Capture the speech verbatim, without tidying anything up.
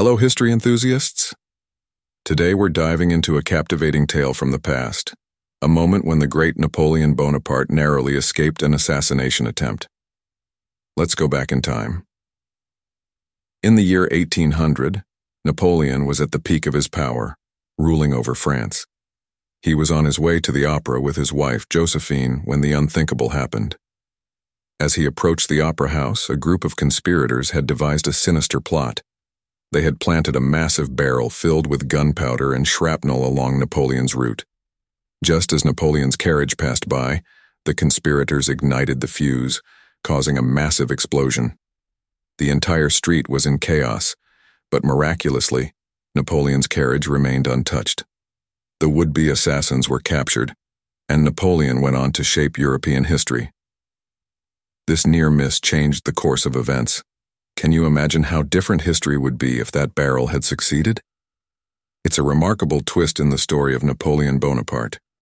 Hello, history enthusiasts. Today we're diving into a captivating tale from the past, a moment when the great Napoleon Bonaparte narrowly escaped an assassination attempt. Let's go back in time. In the year eighteen hundred, Napoleon was at the peak of his power, ruling over France. He was on his way to the opera with his wife, Josephine, when the unthinkable happened. As he approached the opera house, a group of conspirators had devised a sinister plot. They had planted a massive barrel filled with gunpowder and shrapnel along Napoleon's route. Just as Napoleon's carriage passed by, the conspirators ignited the fuse, causing a massive explosion. The entire street was in chaos, but miraculously, Napoleon's carriage remained untouched. The would-be assassins were captured, and Napoleon went on to shape European history. This near miss changed the course of events. Can you imagine how different history would be if that barrel had succeeded? It's a remarkable twist in the story of Napoleon Bonaparte,